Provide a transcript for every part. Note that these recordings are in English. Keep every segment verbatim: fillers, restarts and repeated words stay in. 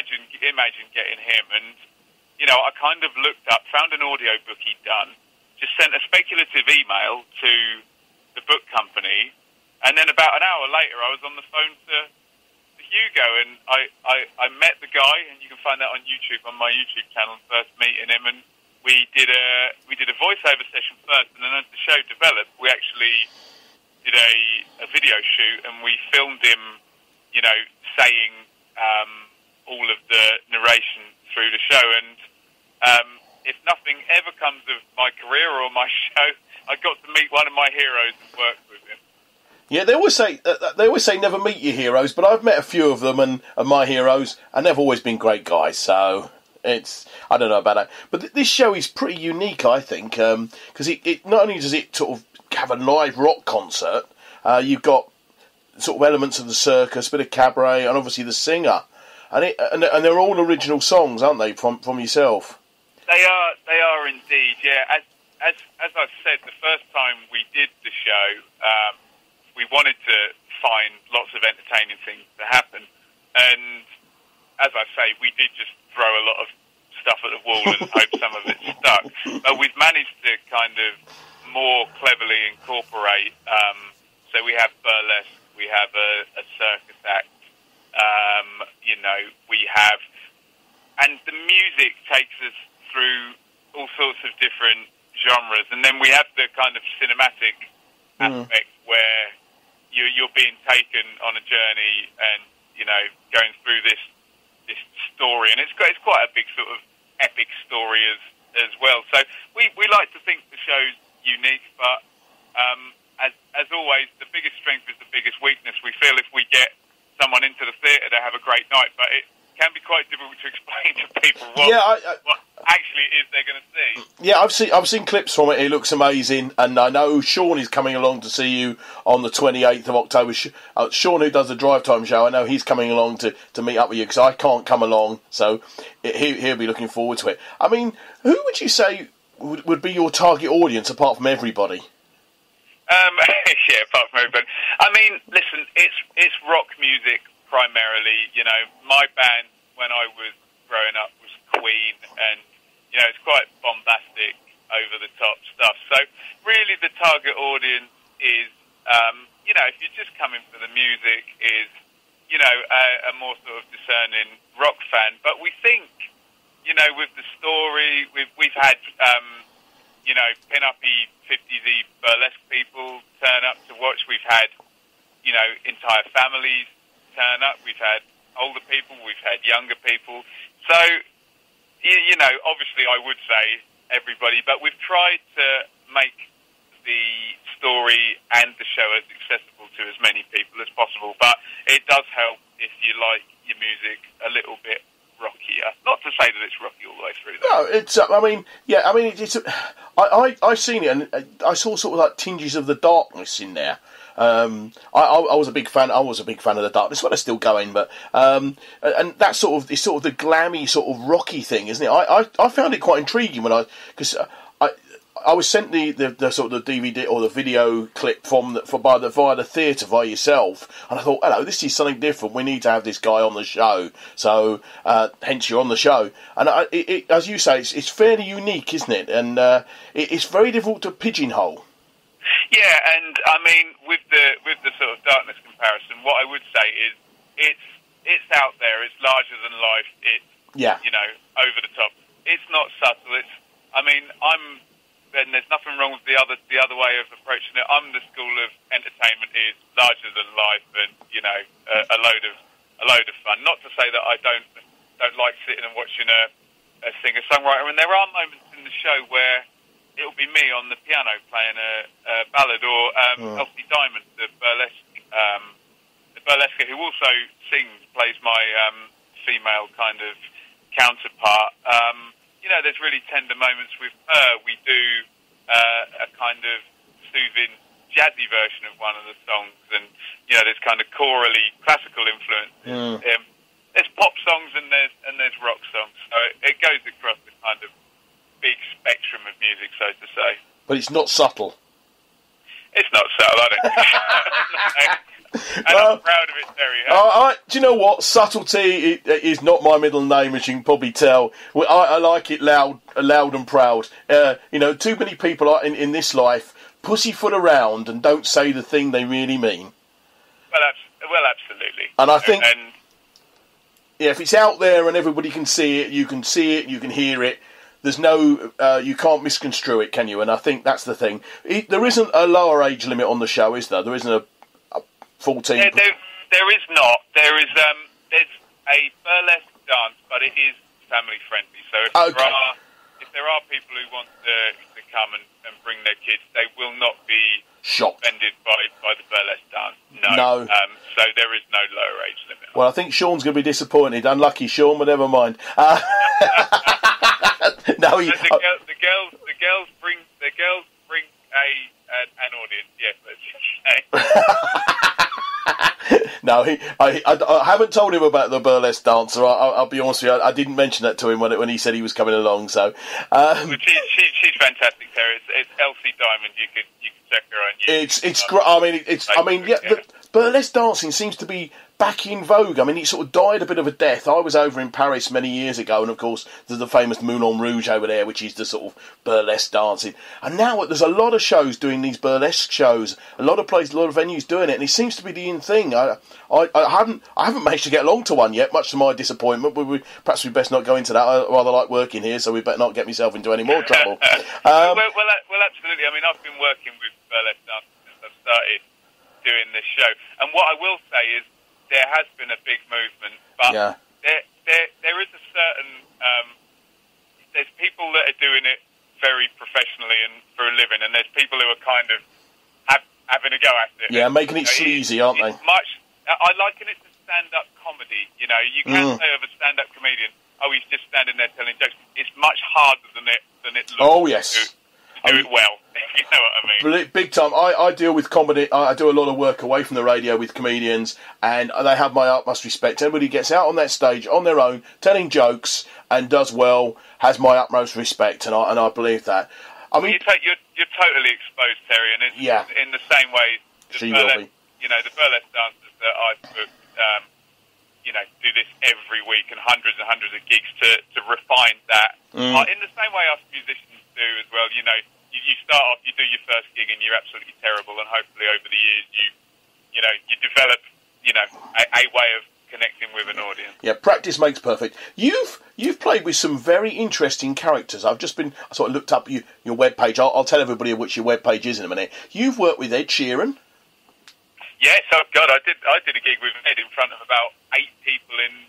imagine imagine getting him. And, you know, I kind of looked up, found an audio book he'd done, just sent a speculative email to the book company, and then about an hour later I was on the phone to, to Hugo, and I, I, I met the guy, and you can find that on YouTube, on my YouTube channel, first meeting him, and we did a we did a voiceover session first, and then as the show developed, we actually did a, a video shoot, and we filmed him, you know, saying um, all of the narration through the show. And um, if nothing ever comes of my career or my show, I got to meet one of my heroes and work with him. Yeah, they always say uh, they always say never meet your heroes, but I've met a few of them, and, and my heroes, and they've always been great guys. So it's, I don't know about that, but th this show is pretty unique, I think, because um, it, it not only does it sort of have a live rock concert, uh, you've got sort of elements of the circus, a bit of cabaret, and obviously the singer, and it, and, and they're all original songs, aren't they, from from yourself? They are, they are indeed. Yeah, as as as I've said, the first time we did the show, um, we wanted to find lots of entertaining things to happen, and as I say, we did just throw a lot of stuff at the wall and hope some of it stuck. But we've managed to kind of more cleverly incorporate, um, so we have burlesque, we have a, a circus act, um, you know, we have, and the music takes us through all sorts of different genres, and then we have the kind of cinematic mm. aspect where you, you're being taken on a journey and, you know, going through this this story, and it's quite, it's quite a big sort of epic story as as well. So we, we like to think the show's unique, but um, as as always, the biggest strength is the biggest weakness. We feel if we get someone into the theatre, they have a great night, but it can be quite difficult to explain to people what, yeah, I, I, what actually it is they're going to see. Yeah, I've seen I've seen clips from it. It looks amazing, and I know Sean is coming along to see you on the twenty-eighth of October. Uh, Sean, who does the Drive Time show, I know he's coming along to to meet up with you because I can't come along, so it, he, he'll be looking forward to it. I mean, who would you say would, would be your target audience apart from everybody? Um, yeah, apart from everybody. I mean, listen, it's it's rock music primarily. You know, my band when I was growing up was Queen, and you know, it's quite bombastic, over the top stuff. So really, the target audience is, um, you know, if you're just coming for the music, is you know a, a more sort of discerning rock fan. But we think, you know, with the story, we've we've had. Um, You know, pin-up-y, fifties-y burlesque people turn up to watch. We've had, you know, entire families turn up. We've had older people. We've had younger people. So, you, you know, obviously I would say everybody, but we've tried to make the story and the show as accessible to as many people as possible. But it does help if you like your music a little bit rockier. Not to say that it's rocky all the way through. Though. No, it's. Uh, I mean, yeah. I mean, it's. it's uh, I, I I seen it, and I saw sort of like tinges of The Darkness in there. Um, I, I, I was a big fan. I was a big fan of The Darkness. Well, I still go in, but um, and that sort of it's sort of the glammy sort of rocky thing, isn't it? I I, I found it quite intriguing when I because I I was sent the, the the sort of the D V D or the video clip from the, for by the via the theatre by yourself, and I thought, hello, this is something different. We need to have this guy on the show, so uh, hence you're on the show. And I, it, it, as you say, it's, it's fairly unique, isn't it? And uh, it, it's very difficult to pigeonhole. Yeah, and I mean, with the with the sort of Darkness comparison, what I would say is it's it's out there. It's larger than life. It's yeah, you know, over the top. It's not subtle. It's I mean, I'm. Then there's nothing wrong with the other the other way of approaching it. I'm the school of entertainment is larger than life, and you know a, a load of a load of fun. Not to say that I don't don't like sitting and watching a, a singer songwriter. And there are moments in the show where it'll be me on the piano playing a, a ballad, or um, mm. Elsie Diamond, the burlesque um, the burlesque who also sings, plays my um, female kind of counterpart. Um, You know, there's really tender moments with her. We do uh, a kind of soothing, jazzy version of one of the songs, and you know, there's kind of chorally classical influences. Mm. Um, there's pop songs and there's and there's rock songs. So it, it goes across the kind of big spectrum of music, so to say. But it's not subtle. It's not subtle, I don't think. And well, I'm proud of it, Terry. All right, do you know what? Subtlety is not my middle name, as you can probably tell. I, I like it loud, loud and proud. Uh, you know, too many people in, in this life pussyfoot around and don't say the thing they really mean. Well, abs well absolutely. And I think... And, and yeah, if it's out there and everybody can see it, you can see it, you can hear it, there's no, uh, you can't misconstrue it, can you? And I think that's the thing. It, there isn't a lower age limit on the show, is there? There isn't a, a fourteen... There, there, there is not. There is, um, there's a burlesque dance, but it is family friendly. So if, okay. there, are, if there are people who want to, to come and, and bring their kids, they will not be... Shocked. Offended by, by the burlesque dance. No. no. Um, so there is no lower age limit. Well, I think Sean's going to be disappointed. Unlucky Sean, but never mind. Uh, no, he, so the, girl, the girls, the girls bring, the girls bring a an, an audience. Yes, that's okay. No, he, I, I, I haven't told him about the burlesque dancer. I, I'll be honest with you, I, I didn't mention that to him when it, when he said he was coming along. So, um, she, she, she's fantastic. There, it's, it's Elsie Diamond. You could. You It's it's. I mean, it's. I mean, yeah. The burlesque dancing seems to be back in vogue. I mean, it sort of died a bit of a death. I was over in Paris many years ago, and of course, there's the famous Moulin Rouge over there, which is the sort of burlesque dancing. And now there's a lot of shows doing these burlesque shows. A lot of places, a lot of venues doing it, and it seems to be the in thing. I, I, I haven't, I haven't managed to get along to one yet, much to my disappointment. But we, perhaps we best not go into that. I rather like working here, so we better not get myself into any more trouble. um, well, well, well, absolutely. I mean, I've been working with burlesque dancing since I've started doing this show, and what I will say is there has been a big movement, but yeah. there, there, there is a certain um, there's people that are doing it very professionally and for a living, and there's people who are kind of have, having a go at it. Yeah, making it so sleazy, it, aren't they? Much, I liken it to stand-up comedy. You know, you can't mm. say of a stand-up comedian, oh, he's just standing there telling jokes. It's much harder than it than it looks. Oh yes. To, Do it well, you know what I mean. Big time. I, I deal with comedy. I do a lot of work away from the radio with comedians, and they have my utmost respect. Everybody gets out on that stage on their own, telling jokes, and does well, has my utmost respect, and I and I believe that. I mean, well, you take, you're you're totally exposed, Terry, and it's, yeah. in the same way. The she burlesque, will be. You know, the burlesque dancers that I've booked, um, you know, do this every week, and hundreds and hundreds of gigs to to refine that. Mm. Uh, in the same way, us musicians. As well, you know, you, you start off, you do your first gig, and you're absolutely terrible. And hopefully, over the years, you, you know, you develop, you know, a, a way of connecting with an audience. Yeah, practice makes perfect. You've you've played with some very interesting characters. I've just been I sort of looked up you, your web page. I'll, I'll tell everybody which your web page is in a minute. You've worked with Ed Sheeran. Yes, oh God, I did. I did a gig with Ed in front of about eight people in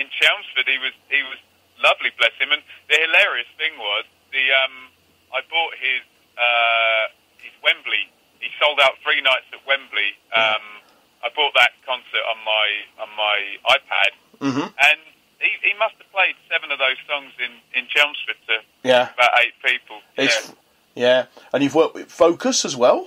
in Chelmsford. He was he was lovely, bless him. And the hilarious thing was. The, um, I bought his uh, his Wembley. He sold out three nights at Wembley. Um, I bought that concert on my on my iPad, mm-hmm. and he, he must have played seven of those songs in in Chelmsford to yeah. about eight people. It's, yeah, yeah, and you've worked with Focus as well.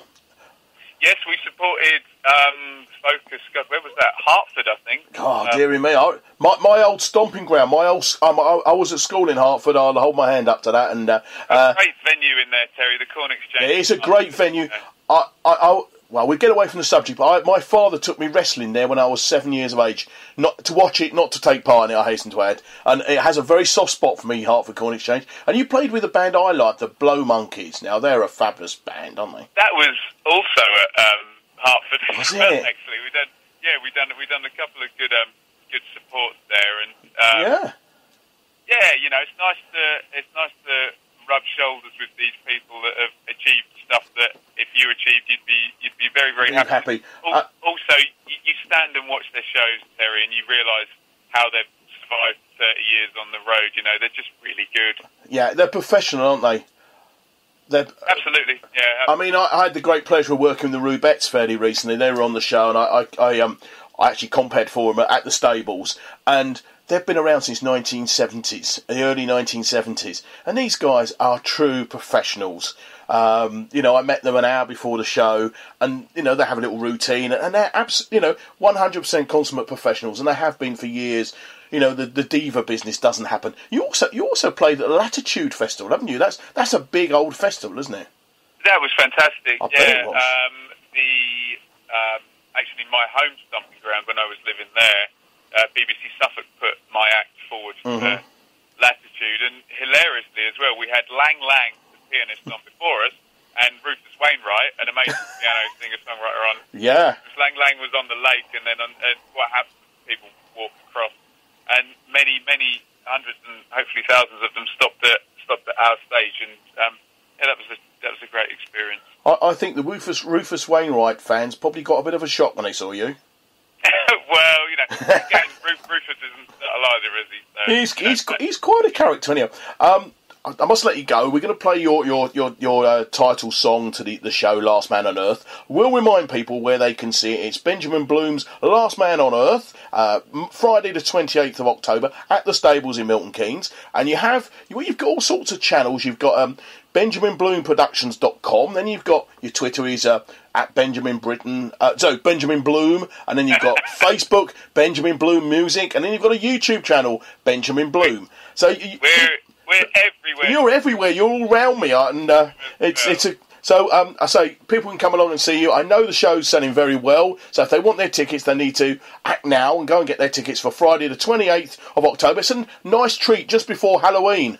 Yes, we supported um, Focus. God, where was that? Hartford, I think. Oh, um, dearie me. I, my, my old stomping ground. My old. Um, I, I was at school in Hartford. I'll hold my hand up to that. And uh, a uh, great venue in there, Terry, the Corn Exchange. It's a great venue. I, I, I, well, we get away from the subject, but I, my father took me wrestling there when I was seven years of age. Not to watch it, not to take part in it, I hasten to add. And it has a very soft spot for me, Hartford Corn Exchange. And you played with a band I like, the Blow Monkeys. Now, they're a fabulous band, aren't they? That was also at... Um, Hartford as well, it? actually. We done, yeah, we done, we done a couple of good, um, good supports there, and um, yeah, yeah, you know, it's nice to, it's nice to rub shoulders with these people that have achieved stuff that if you achieved, you'd be, you'd be very, very happy. happy. Uh, also, you, you stand and watch their shows, Terry, and you realise how they've survived thirty years on the road. You know, they're just really good. Yeah, they're professional, aren't they? They're, absolutely, yeah. Absolutely. I mean, I, I had the great pleasure of working with the Rubettes fairly recently. They were on the show, and I, I, I, um, I actually compared for them at the Stables. And they've been around since nineteen seventies, the early nineteen seventies. And these guys are true professionals. Um, you know, I met them an hour before the show, and, you know, they have a little routine. And they're, abs you know, one hundred percent consummate professionals, and they have been for years. You know, the, the diva business doesn't happen. You also you also played at the Latitude Festival, haven't you? That's that's a big old festival, isn't it? That was fantastic. I yeah, was. Um, the um, actually my home stomping ground when I was living there uh, B B C Suffolk put my act forward for mm-hmm. Latitude, and hilariously as well, we had Lang Lang, the pianist, on before us, and Rufus Wainwright, an amazing piano singer-songwriter, on. Yeah. Lang Lang was on the lake, and then on, and what happened, people walked across, and many, many hundreds and hopefully thousands of them stopped at stopped at our stage, and um, yeah, that was a that was a great experience. I, I think the Rufus Rufus Wainwright fans probably got a bit of a shock when they saw you. Well, you know, again, Rufus isn't alive, is he? So, he's you know, he's he's quite a character, anyhow. Um, I must let you go. We're going to play your your your, your uh, title song to the, the show, Last Man on Earth. We'll remind people where they can see it. It's Benjamin Bloom's Last Man on Earth, uh, Friday the twenty-eighth of October at the Stables in Milton Keynes. And you have you, you've got all sorts of channels. You've got um, Benjamin Bloom Productions dot com. Then you've got your Twitter is uh, at Benjamin Britain. Uh, so Benjamin Bloom, and then you've got Facebook Benjamin Bloom Music, and then you've got a YouTube channel, Benjamin Bloom. So you. We're We're everywhere. You're everywhere. You're all round me, and uh, it's it's a, so. Um, I say people can come along and see you. I know the show's selling very well, so if they want their tickets, they need to act now and go and get their tickets for Friday, the twenty-eighth of October. It's a nice treat just before Halloween.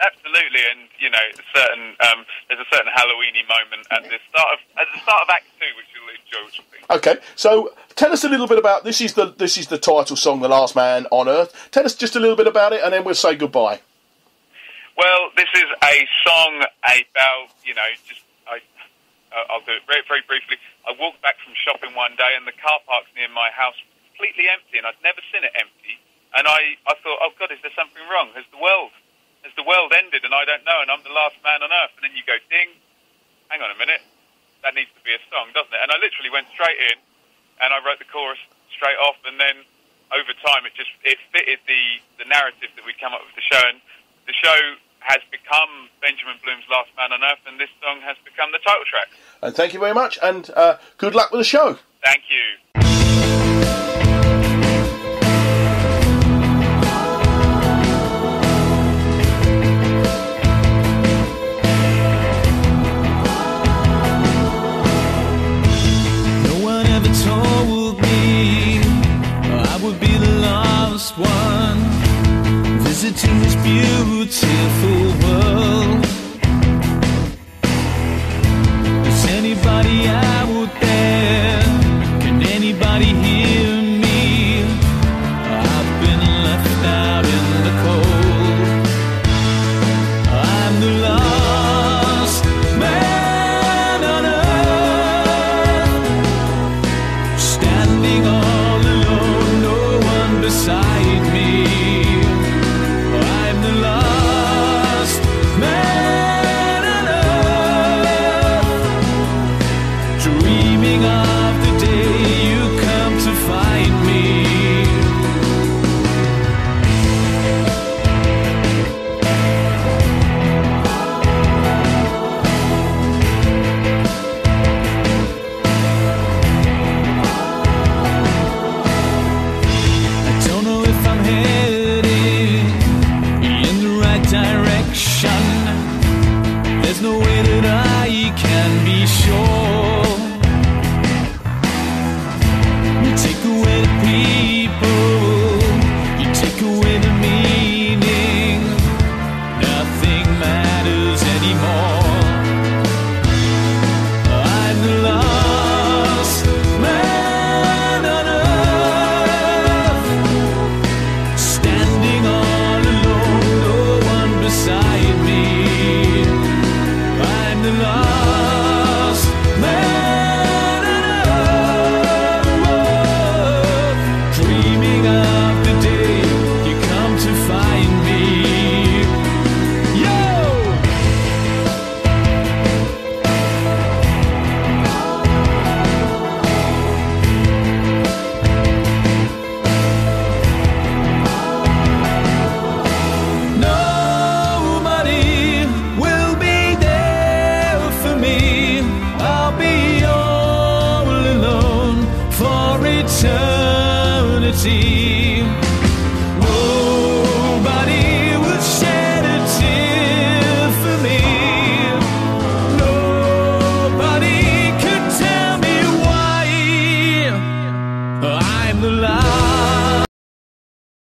Absolutely, and you know, certain um, there's a certain Halloweeny moment at the start of at the start of Act Two, which you'll enjoy. Which will be. Okay, so tell us a little bit about this. Is the this is the title song, The Last Man on Earth? Tell us just a little bit about it, and then we'll say goodbye. Well, this is a song about, you know, just, I, I'll do it very, very briefly. I walked back from shopping one day and the car park near my house was completely empty, and I'd never seen it empty. And I, I thought, oh, God, is there something wrong? Has the world, has the world ended and I don't know and I'm the last man on earth? And then you go, ding, hang on a minute, that needs to be a song, doesn't it? And I literally went straight in and I wrote the chorus straight off, and then over time it just, it fitted the, the narrative that we'd come up with the show, and the show has become Benjamin Bloom's Last Man on Earth, and this song has become the title track. And thank you very much, and uh, good luck with the show. Thank you. No one ever told me I would be the last one visiting this beautiful world. Is anybody out there? Can anybody hear me? I've been left out in the cold. I'm the last man on earth, standing all alone, no one beside me. See